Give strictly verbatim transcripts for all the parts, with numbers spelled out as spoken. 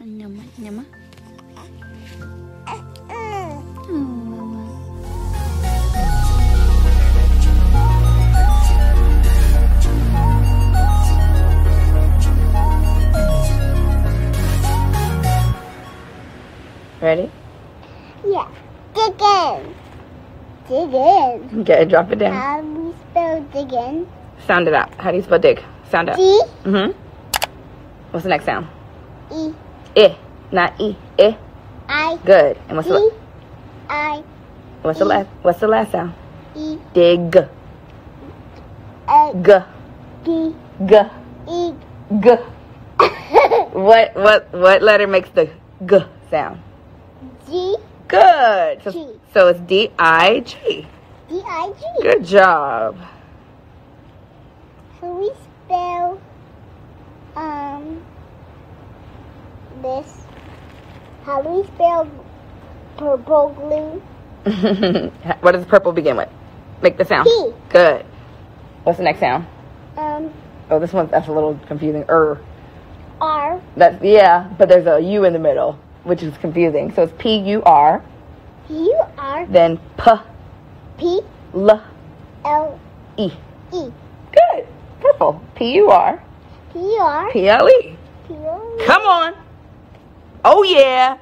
Nyama, nyama. Ready? Yeah. Dig in. Dig in. Okay, drop it down. How do you spell dig in? Sound it out. How do you spell dig? Sound out. D? Mm-hmm. What's the next sound? E. Eh. Not E. Eh. I. Good. And what's e, the I. What's e, the last what's the last sound? E. Dig. G. D. G. E. G. What what what letter makes the G sound? G. Good. So, G. So it's D I G. D I G. Good job. Can we spell um this? How do we spell purple glue? What does purple begin with? Make the sound. P. Good. What's the next sound? Um. Oh, this one that's a little confusing. Er. R. That's yeah, but there's a U in the middle, which is confusing. So it's P U R. P U R. Then P. P. L. L. E. E. Good. Purple. P U R. P U R. P L E. P L E. Come on. Oh yeah.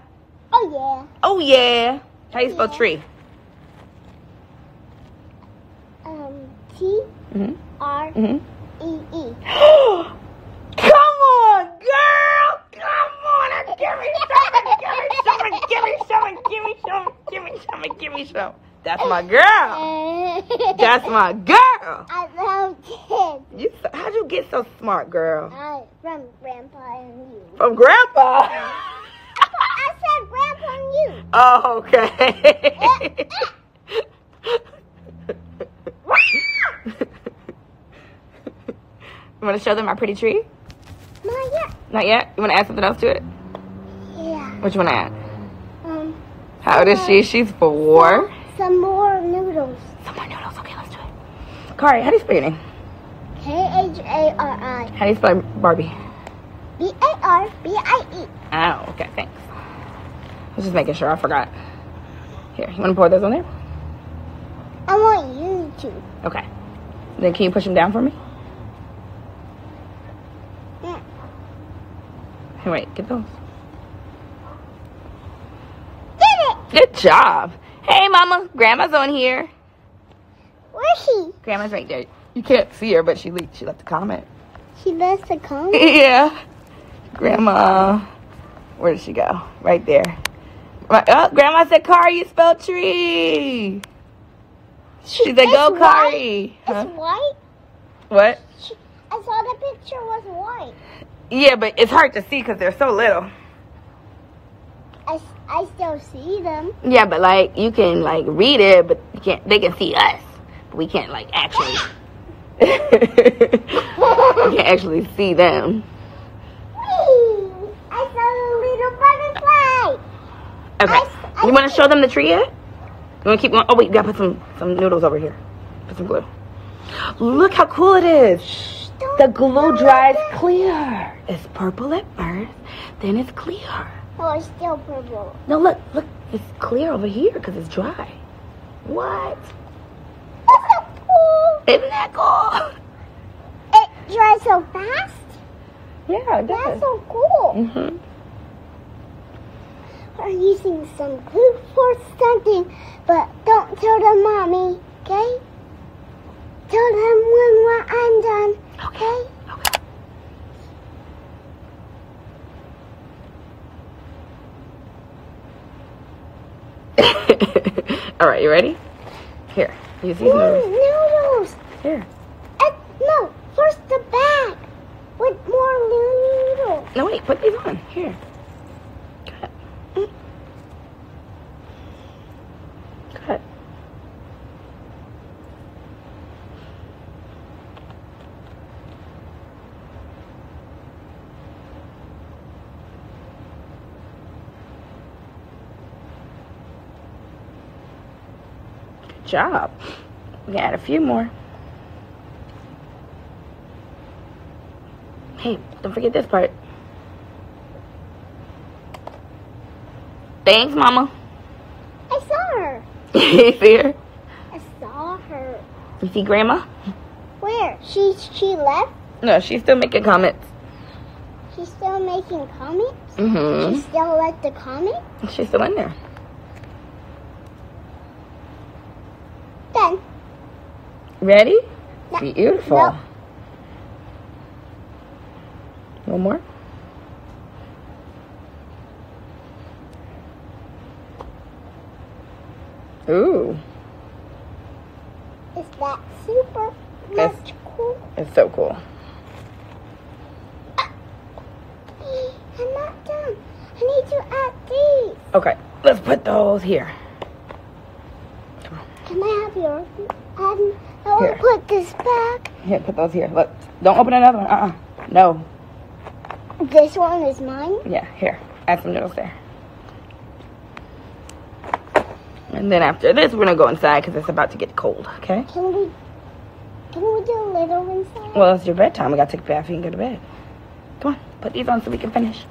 Oh yeah. Oh yeah. How do you spell tree? Um. T. Mm-hmm. R. Mm-hmm. E. E. Come on, girl. Come on. Give me something. Give me something. Give me something. Give me something. Give me something. Give me something. That's my girl. That's my girl. I love kids. You, how'd you get so smart, girl? I, from Grandpa and you. From Grandpa. I said grab on you. Oh, okay. You want to show them my pretty tree? Not yet. Not yet? You want to add something else to it? Yeah. What you want to add? Um. How old is she? She's four. Some, some more noodles. Some more noodles. Okay, let's do it. Khari, how do you spell your name? K H A R I. How do you spell Barbie? B A R B I E. Oh, okay, thanks. I was just making sure. I forgot. Here, you want to pour those on there? I want you to. Okay. Then can you push them down for me? Yeah. Hey, wait, get those. Did it! Good job. Hey, Mama. Grandma's on here. Where's she? Grandma's right there. You can't see her, but she left, she left a comment. She left a comment? Yeah. Grandma, where did she go? Right there. Oh, Grandma said, Khari, you spelled tree. She said, it's go, Khari. Huh? It's white? What? She, I saw the picture was white. Yeah, but it's hard to see because they're so little. I, I still see them. Yeah, but, like, you can, like, read it, but you can't. They can see us. But we can't, like, actually. You can't actually see them. Wee! I saw a little butterfly. Okay. I, I you want to show them the tree yet? You want to keep going? Oh, wait. You got to put some, some noodles over here. Put some glue. Look how cool it is. Shh, the glue dries clear. It's purple at first. Then it's clear. Oh, it's still purple. No, look. Look. It's clear over here because it's dry. What? That's so cool. Isn't that cool? It dries so fast. Yeah, it does. That's so cool. Mm-hmm. We're using some glue for something, but don't tell them, Mommy, okay? Tell them when I'm done, okay? Okay. Okay. All right, you ready? Here, use these noodles. noodles. Here. Uh, no, first the bag. With more noodles. No, wait, put these on. Here. Cut. Mm. Cut. Good job. We can add a few more. Hey, don't forget this part. things, Mama? I saw her. You see her? I saw her. You see Grandma? Where? She she left? No, she's still making comments. She's still making comments? Mm-hmm. She still liked the comment? She's still in there. Done. Ready? No. Beautiful. No. One more. Ooh. Is that super much cool? It's so cool. I'm not done. I need to add these. Okay, let's put those here. Come on. Can I have yours? Um, I want to put this back. Here, put those here. Look, don't open another one. Uh-uh. No. This one is mine? Yeah, here. Add some noodles there. And then after this, we're going to go inside because it's about to get cold, okay? Can we, can we do a little inside? Well, it's your bedtime. We got to take a bath. You can go to bed. Come on. Put these on so we can finish.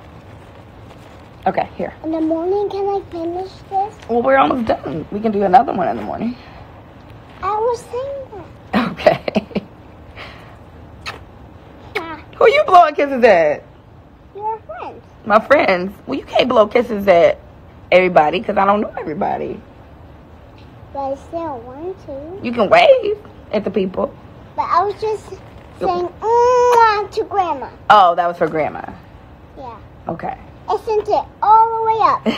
Okay, here. In the morning, can I finish this? Well, we're almost done. We can do another one in the morning. I was saying that. Okay. Ah. Who are you blowing kisses at? Your friends. My friends? Well, you can't blow kisses at everybody because I don't know everybody. But I still want to. You can wave at the people. But I was just saying mm, to Grandma. Oh, that was for Grandma. Yeah. Okay. I sent it all the way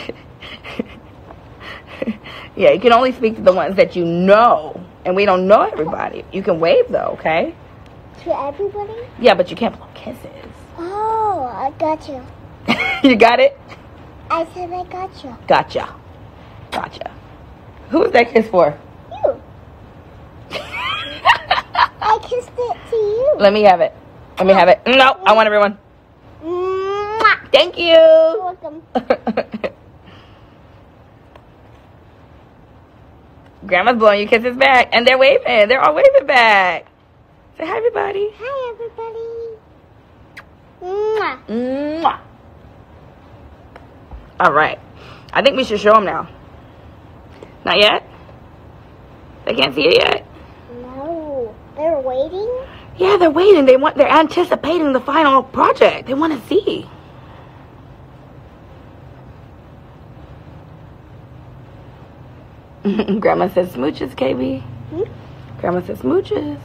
up. Yeah, you can only speak to the ones that you know. And we don't know everybody. You can wave, though, okay? To everybody? Yeah, but you can't blow kisses. Oh, I got you. You got it? I said I got you. Gotcha. Gotcha. Who was that kiss for? You. I kissed it to you. Let me have it. Let me have it. No, I want everyone. Mwah. Thank you. You're welcome. Grandma's blowing you kisses back. And they're waving. They're all waving back. Say hi, everybody. Hi, everybody. Mwah. Mwah. All right. I think we should show them now. Not yet? They can't see it yet? No. They're waiting? Yeah, they're waiting. They want, they're anticipating the final project. They want to see. Grandma says smooches, K B. Hmm? Grandma says smooches.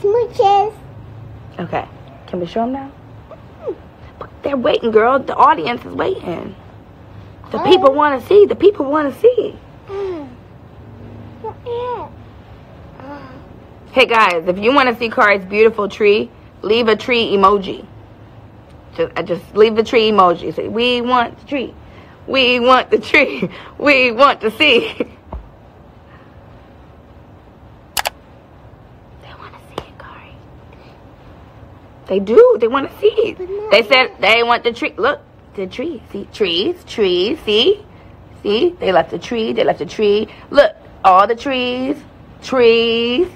Smooches. Okay. Can we show them now? Mm-hmm. They're waiting, girl. The audience is waiting. The oh. people want to see. The people want to see. Mm. What uh. Hey, guys. If you want to see Khari's beautiful tree, leave a tree emoji. Just, just leave the tree emoji. Say, we want the tree. We want the tree. We want to see. They want to see it, Khari. They do. They want to see it. They said they want the tree. Look, the tree. See, trees, trees. See, see. They left the tree. They left the tree. Look, all the trees, trees.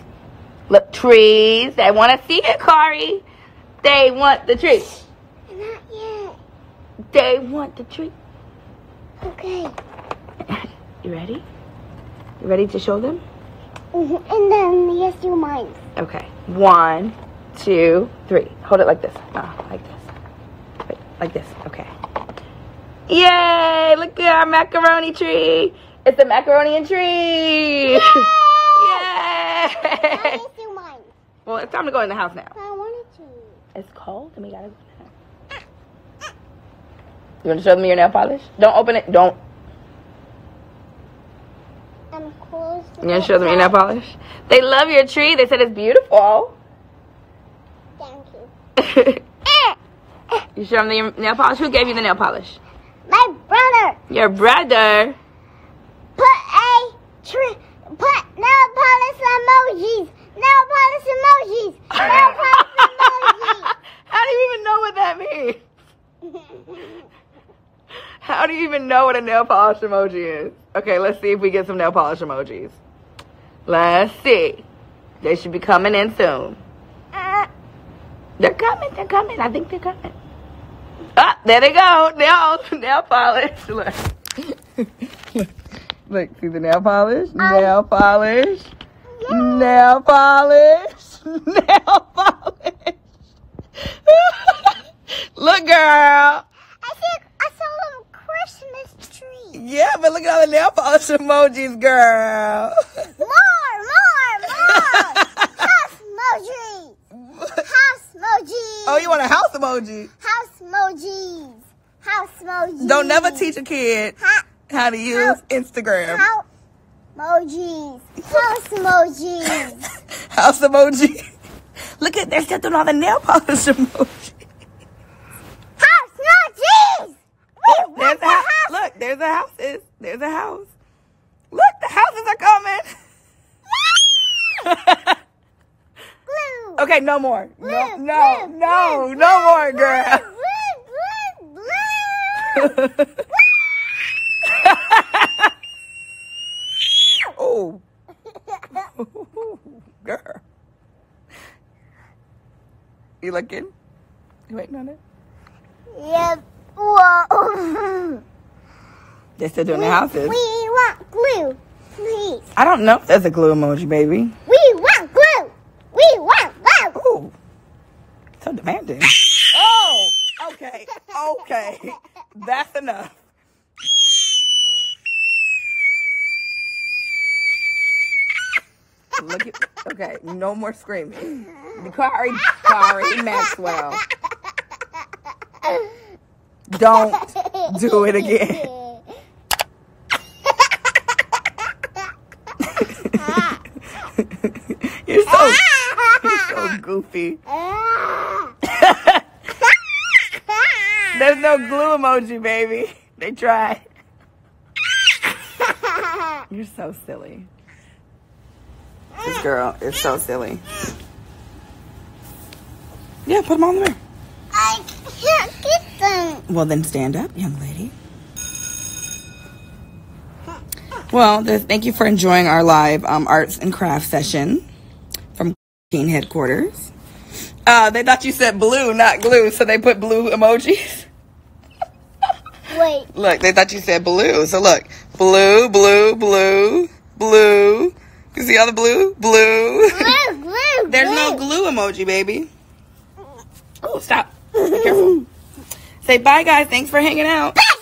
Look, trees. They want to see it, Khari. They want the tree. Not yet. They want the tree. Okay. You ready? You ready to show them? Mm-hmm. And then, yes, you mind. Okay. One, two, three. Hold it like this. Oh, like this. Wait, like this. Okay. Yay! Look at our macaroni tree. It's a macaroni and tree. Yay! Yay! Yes, you mind. Well, it's time to go in the house now. I wanted to. It's cold, and we gotta go. You want to show them your nail polish? Don't open it. Don't. I'm close. You want to show them your nail polish? They love your tree. They said it's beautiful. Thank you. You show them your nail polish? Who gave you the nail polish? My brother. Your brother? Put a tree. Put nail polish emojis. Nail polish emojis. Nail polish emojis. How do you even know what that means? How do you even know what a nail polish emoji is? Okay, let's see if we get some nail polish emojis. Let's see. They should be coming in soon. Uh, they're coming. They're coming. I think they're coming. Ah, there they go. Nail, nail polish. Look. Look, look, see the nail polish? Um, nail polish. Yeah. Nail polish. Nail polish. Look, girl. I think I saw a Christmas tree. Yeah, but look at all the nail polish emojis, girl. More, more, more. House emoji. House emoji. Oh, you want a house emoji? House emojis. House emojis. Don't never teach a kid ha how to use house, Instagram. House emojis. House emojis. House emoji. Look at, they're still doing all the nail polish emojis. House emojis. Wait, there's a house. house. Look, there's a house. Is. There's a house. Look, the houses are coming. Blue. Okay, no more. Blue, no, blue, no, blue, no, blue, no more, girl. Blue. Oh. Girl. You looking? You waiting on it? Yep. Whoa. They're still doing we, the houses. We want glue. Please. I don't know if that's a glue emoji, baby. We want glue. We want glue. Ooh. So demanding. Oh. Okay. Okay. That's enough. Look at, okay, no more screaming. Dakari, Dakari Maxwell. Don't do it again. You're so, you're so goofy. There's no glue emoji, baby. They tried. You're so silly. This girl is so silly. Yeah, put them on there. I can't get them. Well, then stand up, young lady. Well, thank you for enjoying our live um, arts and craft session from Queen Headquarters. Uh, they thought you said blue, not glue, so they put blue emojis. Wait. Look, they thought you said blue. So look, blue, blue, blue, blue. You see all the blue? Blue. Blue, blue, There's blue. no glue emoji, baby. Oh, stop. Be careful. Say bye, guys. Thanks for hanging out. Bye.